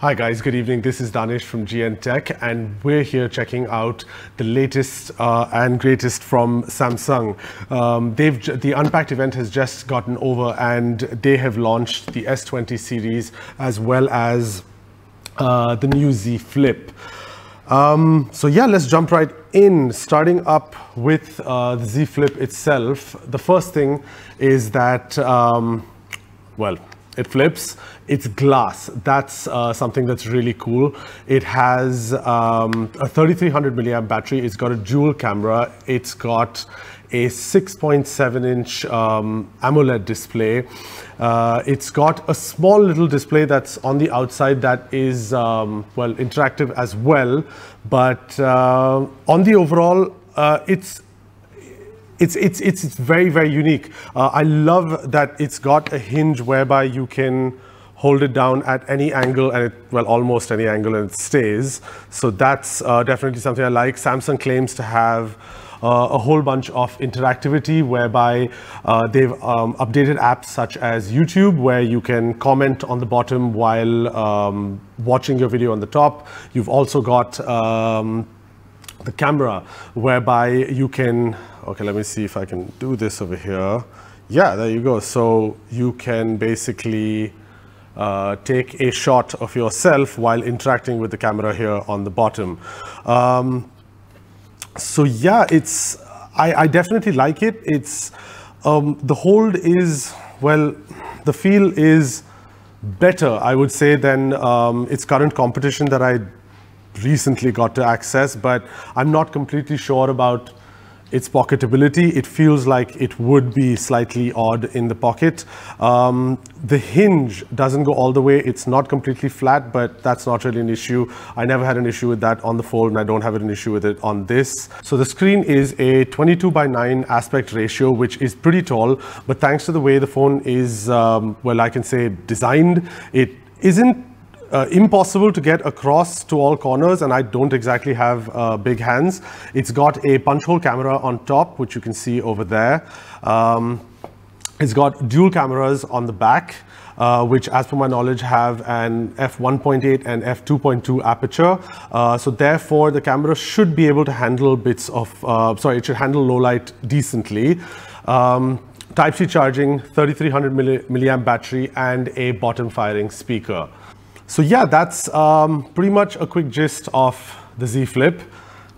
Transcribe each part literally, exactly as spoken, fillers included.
Hi guys, good evening. This is Danesh from G N Tech and we're here checking out the latest uh, and greatest from Samsung. Um, they've the Unpacked event has just gotten over and they have launched the S twenty series as well as uh, the new Z Flip. Um, so yeah, let's jump right in. Starting up with uh, the Z Flip itself, the first thing is that, um, well, it flips. It's glass. That's uh, something that's really cool. It has um, a thirty-three hundred milliamp battery. It's got a dual camera. It's got a six point seven inch um, AMOLED display. Uh, it's got a small little display that's on the outside that is um, well interactive as well. But uh, on the overall, uh, it's. It's, it's, it's very, very unique. Uh, I love that it's got a hinge whereby you can hold it down at any angle and it, well, almost any angle and it stays. So that's uh, definitely something I like. Samsung claims to have uh, a whole bunch of interactivity whereby uh, they've um, updated apps such as YouTube where you can comment on the bottom while um, watching your video on the top. You've also got um, the camera whereby you can, okay, let me see if I can do this over here. Yeah, there you go. So you can basically uh, take a shot of yourself while interacting with the camera here on the bottom. Um, so yeah, it's, I, I definitely like it. It's, um, the hold is, well, the feel is better, I would say, than um, its current competition that I recently got to access, but I'm not completely sure about its pocketability. It feels like it would be slightly odd in the pocket. Um, the hinge doesn't go all the way. It's not completely flat, but that's not really an issue. I never had an issue with that on the Fold and I don't have an issue with it on this. So the screen is a twenty-two by nine aspect ratio, which is pretty tall, but thanks to the way the phone is, um, well, I can say designed, it isn't Uh, impossible to get across to all corners, and I don't exactly have uh, big hands. It's got a punch hole camera on top, which you can see over there. Um, it's got dual cameras on the back, uh, which as per my knowledge have an f one point eight and f two point two aperture. Uh, so therefore the camera should be able to handle bits of, uh, sorry, it should handle low light decently. Um, Type C charging, thirty-three hundred milli milliamp battery and a bottom firing speaker. So yeah, that's um, pretty much a quick gist of the Z Flip.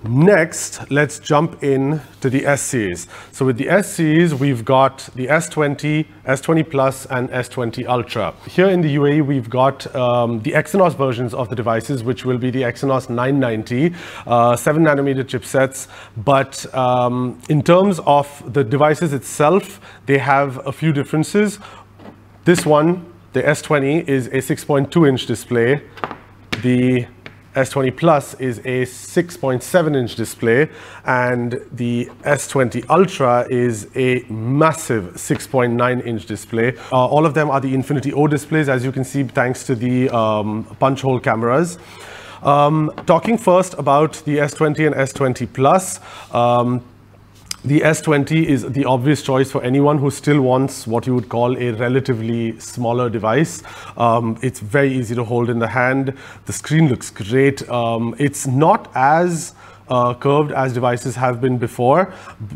Next, let's jump in to the S series. So with the S series, we've got the S twenty, S twenty Plus and S twenty Ultra. Here in the U A E, we've got um, the Exynos versions of the devices, which will be the Exynos nine ninety, uh, seven nanometer chipsets. But um, in terms of the devices itself, they have a few differences. This one, the S twenty is a six point two inch display. The S twenty Plus is a six point seven inch display. And the S twenty Ultra is a massive six point nine inch display. Uh, all of them are the Infinity-O displays, as you can see, thanks to the um, punch hole cameras. Um, talking first about the S twenty and S twenty Plus. Um, The S twenty is the obvious choice for anyone who still wants what you would call a relatively smaller device. Um, it's very easy to hold in the hand. The screen looks great. Um, it's not as uh, curved as devices have been before,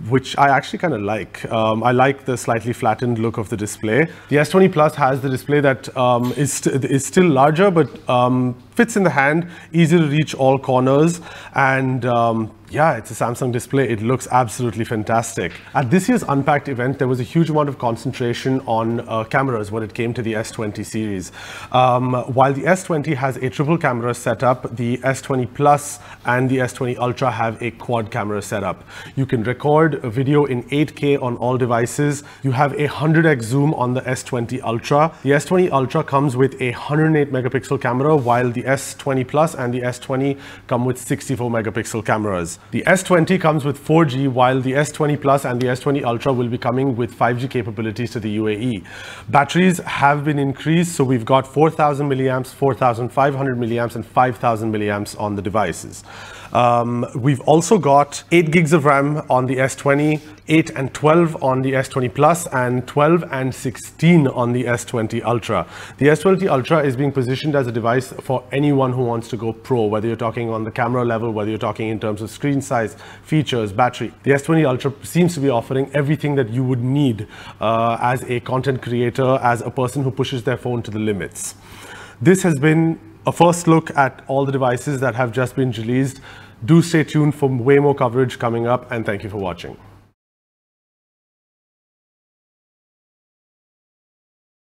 which I actually kind of like. Um, I like the slightly flattened look of the display. The S twenty Plus has the display that um, is, st is still larger, but um, fits in the hand, easy to reach all corners, and um, yeah, it's a Samsung display. It looks absolutely fantastic. At this year's Unpacked event, there was a huge amount of concentration on uh, cameras when it came to the S twenty series. Um, while the S twenty has a triple camera setup, the S twenty Plus and the S twenty Ultra have a quad camera setup. You can record a video in eight K on all devices. You have a one hundred X zoom on the S twenty Ultra. The S twenty Ultra comes with a one hundred eight megapixel camera, while the S twenty Plus and the S twenty come with sixty-four megapixel cameras. devices. The S twenty comes with four G, while the S twenty Plus and the S twenty Ultra will be coming with five G capabilities to the U A E. Batteries have been increased, so we've got four thousand milliamps, four thousand five hundred milliamps, and five thousand milliamps on the devices. Um, we've also got eight gigs of RAM on the S twenty, eight and twelve on the S twenty Plus, and twelve and sixteen on the S twenty Ultra. The S twenty Ultra is being positioned as a device for anyone who wants to go pro, whether you're talking on the camera level, whether you're talking in terms of screen size, features, battery. The S twenty Ultra seems to be offering everything that you would need uh, as a content creator, as a person who pushes their phone to the limits. This has been a first look at all the devices that have just been released. Do stay tuned for way more coverage coming up, and thank you for watching.